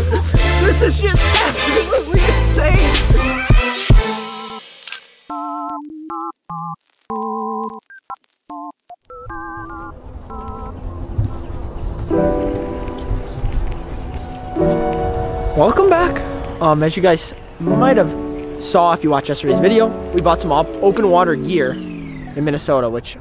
out. This is just absolutely insane. Welcome back. As you guys might have saw if you watched yesterday's video, we bought some open water gear in Minnesota, which,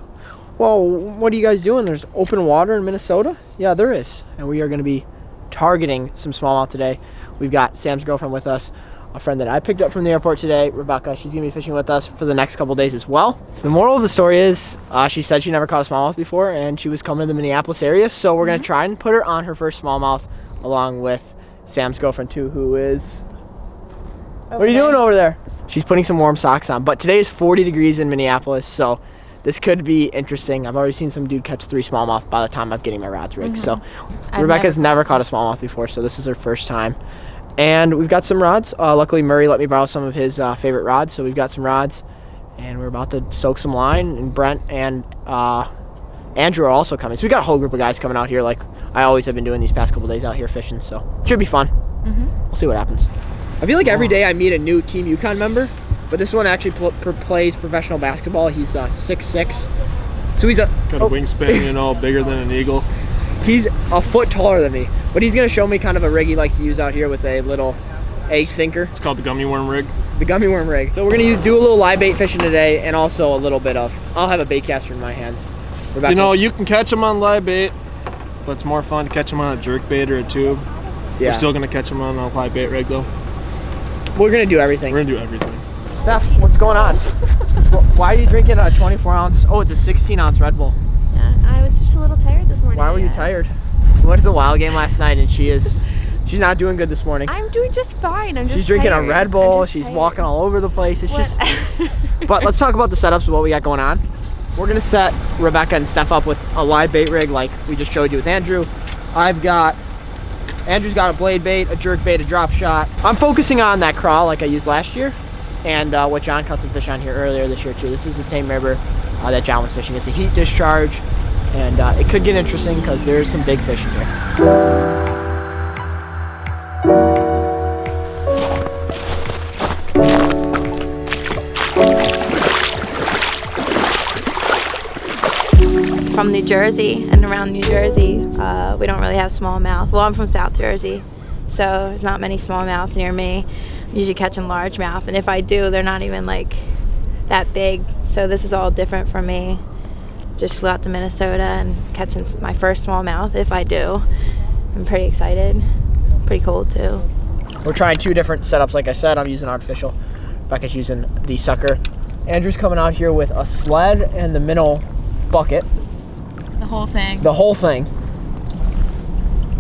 well, what are you guys doing? There's open water in Minnesota? Yeah, there is. And we are going to be targeting some smallmouth today. We've got Sam's girlfriend with us, a friend that I picked up from the airport today, Rebecca. She's going to be fishing with us for the next couple days as well. The moral of the story is she said she never caught a smallmouth before and she was coming to the Minneapolis area. So we're going to try and put her on her first smallmouth along with Sam's girlfriend too, who is... Okay. What are you doing over there? She's putting some warm socks on, but today is 40 degrees in Minneapolis, so this could be interesting. I've already seen some dude catch 3 smallmouth by the time I'm getting my rods rigged. So Rebecca's never caught a smallmouth before, so this is her first time. And we've got some rods. Luckily, Murray let me borrow some of his favorite rods, so we've got some rods, and we're about to soak some line, and Brent and Andrew are also coming. So we got a whole group of guys coming out here like I always have been doing these past couple days out here fishing, so it should be fun. We'll see what happens. I feel like every day I meet a new Team Yukon member, but this one actually plays professional basketball. He's 6'6", so he's a kind of wingspan and all bigger than an eagle. He's a foot taller than me, but he's gonna show me kind of a rig he likes to use out here with a little egg sinker. It's called the gummy worm rig. The gummy worm rig. So we're gonna do a little live bait fishing today, and also a little bit of, I'll have a bait caster in my hands. You know, you can catch them on live bait, but it's more fun to catch them on a jerk bait or a tube. Yeah. We're still gonna catch them on a live bait rig though. We're gonna do everything. We're gonna do everything. Steph, what's going on? Why are you drinking a 24 ounce? Oh, it's a 16 ounce Red Bull. Yeah, I was just a little tired this morning. Why were you tired? We went to the Wild game last night, and she's not doing good this morning. I'm doing just fine. I'm just tired. She's drinking a Red Bull. She's walking all over the place. It's just. But let's talk about the setups of what we got going on. We're gonna set Rebecca and Steph up with a live bait rig like we just showed you with Andrew. Andrew's got a blade bait, a jerk bait, a drop shot. I'm focusing on that crawl like I used last year, and what John caught some fish on here earlier this year too. This is the same river that John was fishing. It's a heat discharge, and it could get interesting because there's some big fish in here. From New Jersey and around New Jersey, we don't really have smallmouth. Well, I'm from South Jersey, so there's not many smallmouth near me. I'm usually catching largemouth, and if I do, they're not even like that big. So this is all different for me. Just flew out to Minnesota and catching my first smallmouth, if I do. I'm pretty excited. Pretty cold too. We're trying 2 different setups. Like I said, I'm using artificial. Becca's using the sucker. Andrew's coming out here with a sled and the minnow bucket. The whole thing. The whole thing.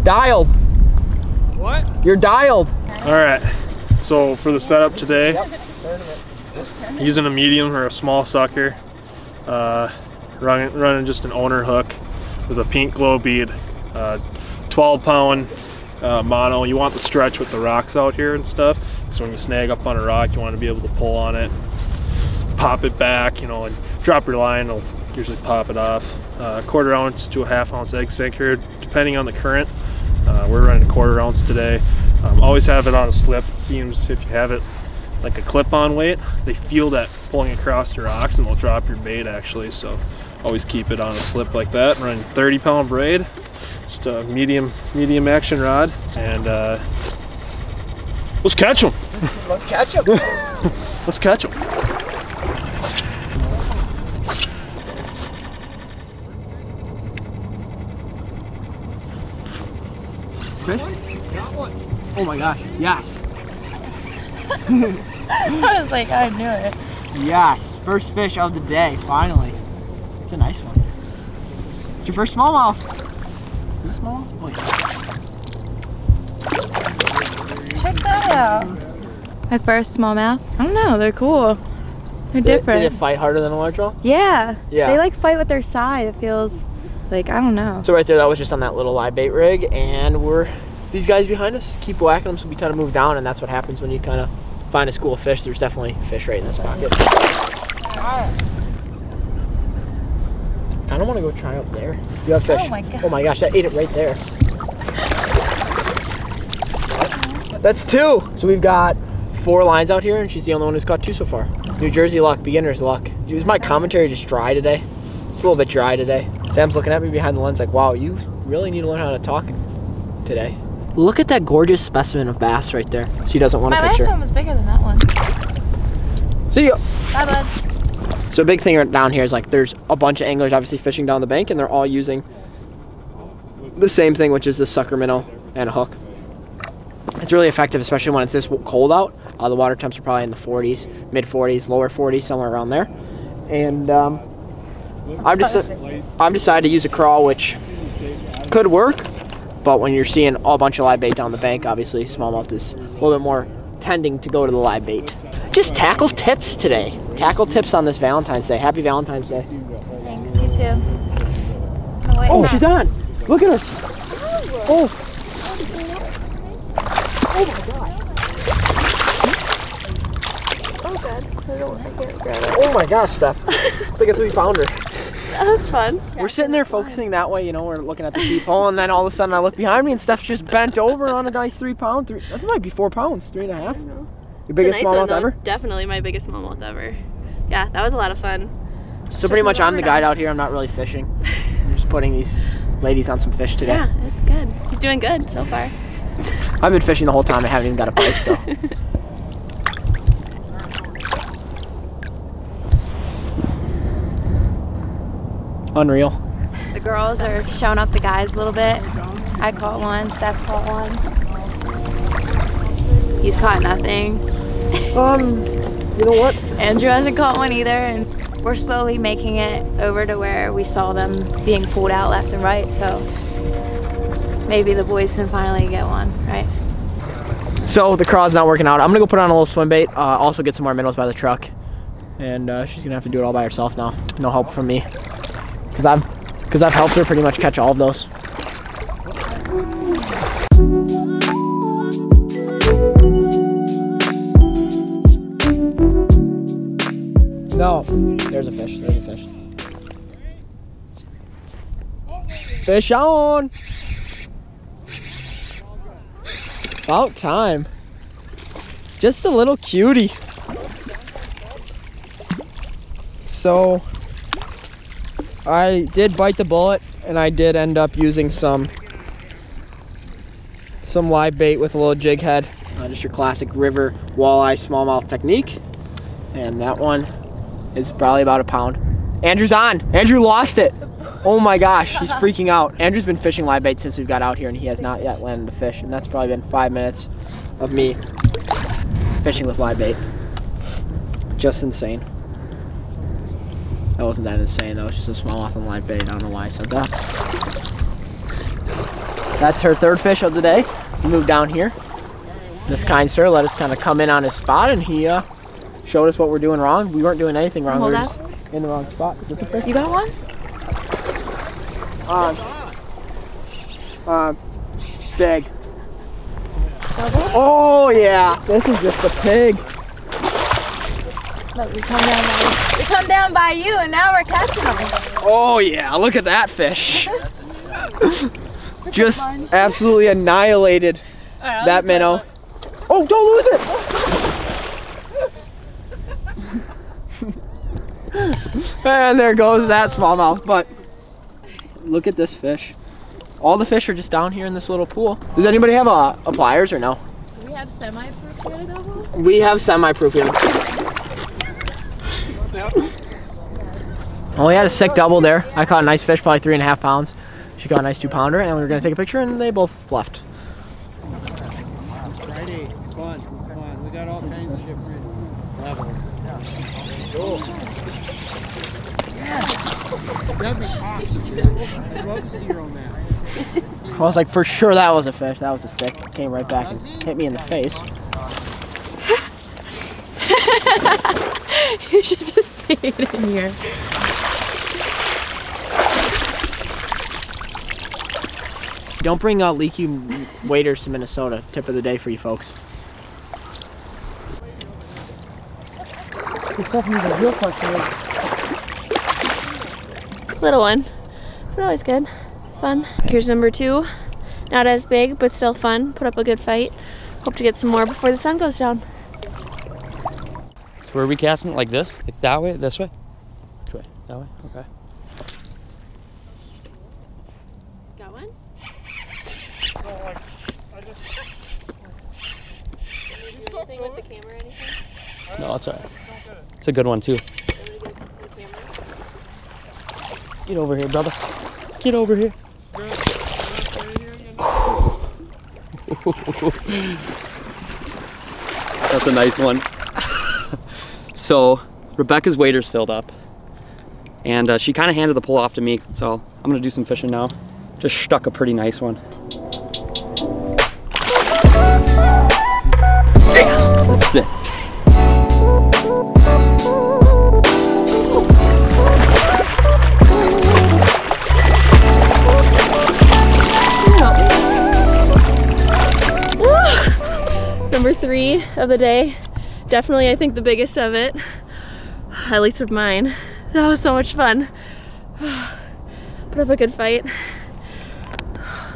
Dialed. What? You're dialed. All right. So for the setup today, using a medium or a small sucker, running just an owner hook with a pink glow bead, 12-pound mono. You want the stretch with the rocks out here and stuff. So when you snag up on a rock, you want to be able to pull on it, pop it back, you know, and drop your line. It'll usually pop it off. 1/4 ounce to a 1/2 ounce egg sinker, depending on the current. We're running 1/4 ounce today. Always have it on a slip. It seems if you have it like a clip-on weight, they feel that pulling across the rocks and they'll drop your bait actually. So always keep it on a slip like that. Running 30-pound braid, just a medium action rod, and let's catch them. Let's catch them. Let's catch them. Got one. Oh my gosh, yes. I was like, I knew it. Yes, first fish of the day, finally. It's a nice one. It's your first smallmouth. Is it a smallmouth? Oh yeah. Check that out. My first smallmouth. I don't know, they're cool. They're different. Did it fight harder than a large one? Yeah. Yeah. They like fight with their side, it feels. Like, I don't know. So right there, that was just on that little live bait rig, and these guys behind us keep whacking them, so we kind of move down, and that's what happens when you kind of find a school of fish. There's definitely fish right in this pocket. I don't want to go try up there. You have fish. Oh my gosh, that ate it right there. That's two. So we've got 4 lines out here, and she's the only one who's caught 2 so far. New Jersey luck, beginner's luck. Is my commentary just dry today? It's a little bit dry today. Sam's looking at me behind the lens like, wow, you really need to learn how to talk today. Look at that gorgeous specimen of bass right there. She doesn't want a picture. My last one was bigger than that one. See ya. Bye, bud. So a big thing right down here is like there's a bunch of anglers obviously fishing down the bank, and they're all using the same thing, which is the sucker minnow and a hook. It's really effective, especially when it's this cold out. The water temps are probably in the 40s, mid 40s, lower 40s, somewhere around there. And I've decided to use a crawl, which could work, but when you're seeing a bunch of live bait down the bank, obviously smallmouth is a little bit more tending to go to the live bait. Just tackle tips today. Tackle tips on this Valentine's Day. Happy Valentine's Day. Thanks, you too. Oh, she's on. Look at her. Oh. Oh my god. Oh god. I can't grab it. Oh my gosh, Steph. It's like a 3-pounder. That was fun. We're sitting there focusing that way, you know, we're looking at the people, and then all of a sudden I look behind me and Steph's just bent over on a nice 3-pound. That might be 4 pounds, 3.5. Your biggest smallmouth ever? Definitely my biggest smallmouth ever. Yeah, that was a lot of fun. So pretty much I'm the guide out here. I'm not really fishing. I'm just putting these ladies on some fish today. Yeah, it's good. He's doing good so far. I've been fishing the whole time. I haven't even got a bite, so. Unreal. The girls are showing up the guys a little bit. I caught one, Steph caught one. He's caught nothing. You know what? Andrew hasn't caught one either, and we're slowly making it over to where we saw them being pulled out left and right, so. Maybe the boys can finally get one, right? So the crawl's not working out. I'm gonna go put on a little swim bait, also get some more minnows by the truck. And she's gonna have to do it all by herself now. No help from me. Cause I've helped her pretty much catch all of those. No, there's a fish, there's a fish. Fish on! About time. Just a little cutie. So I did bite the bullet, and I did end up using some live bait with a little jig head. Just your classic river walleye smallmouth technique. And that one is probably about a pound. Andrew's on. Andrew lost it. Oh my gosh, he's freaking out. Andrew's been fishing live bait since we've got out here, and he has not yet landed a fish, and that's probably been 5 minutes of me fishing with live bait. Just insane. That wasn't that insane, that was just a smallmouth on live bait. I don't know why I said that. That's her third fish of the day. We moved down here. This kind sir let us kind of come in on his spot, and he showed us what we're doing wrong. We weren't doing anything wrong, we were just in the wrong spot. Is this a fish? You got one? Big. Oh yeah, this is just a pig. Look, we come down by you, and now we're catching them. Oh yeah, look at that fish. Just absolutely annihilated that minnow. Oh, don't lose it! And there goes that smallmouth, but look at this fish. All the fish are just down here in this little pool. Does anybody have a pliers or no? Do we have semi-proof unit? We have semi-proof unit. Well, we had a sick double there. I caught a nice fish, probably 3.5 pounds. She got a nice 2-pounder, and we were gonna take a picture, and they both left. Friday, fun, fun. We got all kinds of different levels. That'd be awesome, dude. I'd love to see your own map. I was like, for sure that was a fish. That was a stick. It came right back and hit me in the face. You should just see it in here. Don't bring leaky waders to Minnesota. Tip of the day for you folks. Little one, but always good, fun. Here's number 2, not as big, but still fun, put up a good fight. Hope to get some more before the sun goes down. So we're recasting it like this? Like that way, this way? This way, that way, okay. Got one? So like, Did you do anything with the camera or anything? No, it's all right. It's a good one too. Get over here, brother. Get over here. That's a nice one. So Rebecca's waders filled up and she kind of handed the pole off to me. So I'm gonna do some fishing now. Just stuck a pretty nice one. Yeah, that's it. Number three of the day. Definitely, I think the biggest of it, at least of mine. That was so much fun. Put up a good fight.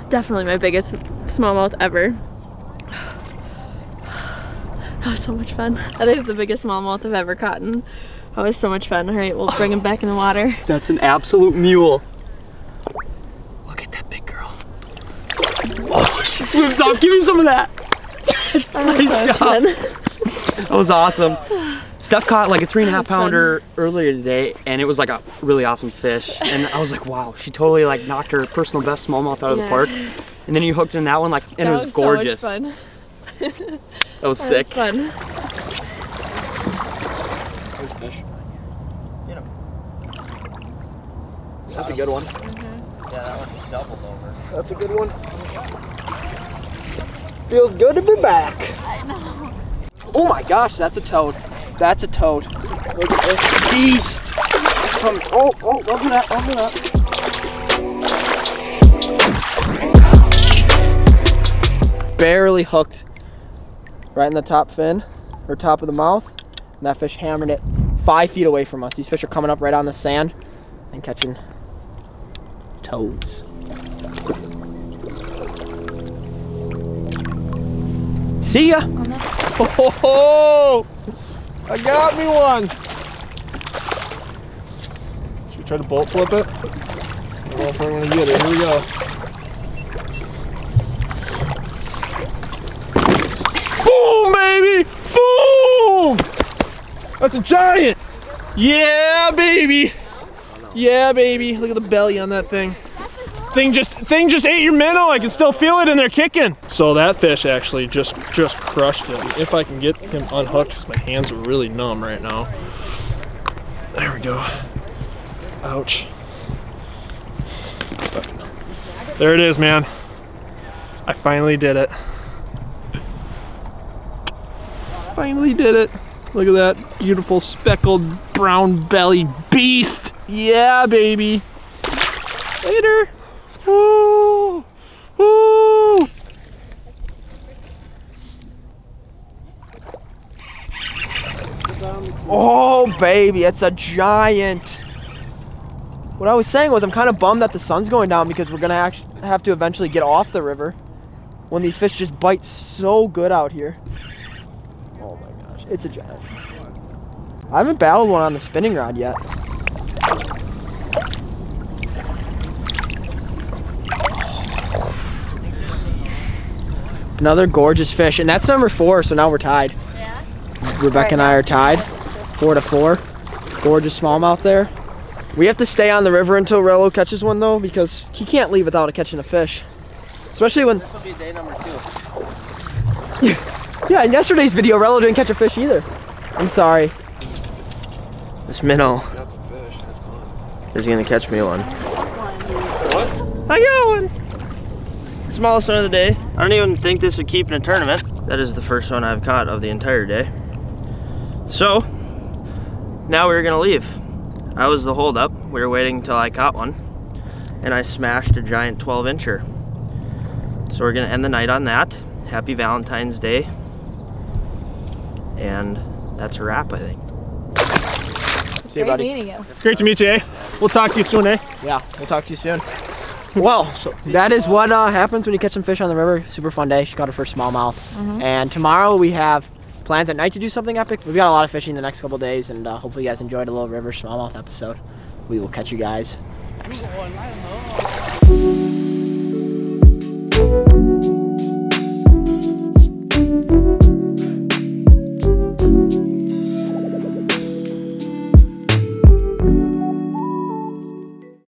Definitely my biggest smallmouth ever. That was so much fun. That is the biggest smallmouth I've ever caught. And that was so much fun. All right, we'll bring him back in the water. That's an absolute mule. Look at that big girl. Oh, she swims off. Give me some of that. That's nice job. That was awesome. Steph caught like a 3.5 pounder earlier today, and it was like a really awesome fish. And I was like, wow, she totally like knocked her personal best smallmouth out of the park. And then you hooked in that one, like, and it was gorgeous. So much fun. That was sick. That was fun. There's fish. Get him. That's a good one. Mm-hmm. Yeah, that one's doubled over. That's a good one. Feels good to be back. I know. Oh my gosh, that's a toad. That's a toad. Look at this beast. Oh, open that, open that. Barely hooked right in the top fin, or top of the mouth, and that fish hammered it 5 feet away from us. These fish are coming up right on the sand and catching toads. See ya! Oh, I got me one! Should we try to bolt flip it? I don't know if I'm going to get it. Here we go. Boom, baby! Boom! That's a giant! Yeah, baby! Yeah, baby! Look at the belly on that thing. Thing just ate your minnow. I can still feel it in there kicking. So that fish actually just crushed him. If I can get him unhooked, because my hands are really numb right now. There we go. Ouch. There it is, man. I finally did it. Finally did it. Look at that beautiful speckled brown belly beast. Yeah, baby. Later. Ooh, ooh. Oh baby, it's a giant. What I was saying was I'm kind of bummed that the sun's going down because we're gonna actually have to eventually get off the river when these fish just bite so good out here. Oh my gosh, it's a giant. I haven't battled one on the spinning rod yet. Another gorgeous fish, and that's number four, so now we're tied. Yeah. Rebecca and I are tied, 4-4. Gorgeous smallmouth there. We have to stay on the river until Rello catches one though, because he can't leave without catching a fish. Especially when... This will be day number 2. Yeah, in yesterday's video, Rello didn't catch a fish either. I'm sorry. This minnow is gonna catch me one. What? I got one! Smallest one of the day. I don't even think this would keep in a tournament. That is the first one I've caught of the entire day. So, now we're gonna leave. I was the holdup. We were waiting until I caught one, and I smashed a giant 12-incher. So we're gonna end the night on that. Happy Valentine's Day. And that's a wrap, I think. See you, buddy. Great meeting you. Great to meet you, eh? We'll talk to you soon, eh? Yeah, we'll talk to you soon. Well, that is what happens when you catch some fish on the river. Super fun day. She caught her first smallmouth. And tomorrow we have plans at night to do something epic. We've got a lot of fishing the next couple days, and hopefully you guys enjoyed a little river smallmouth episode. We will catch you guys next time.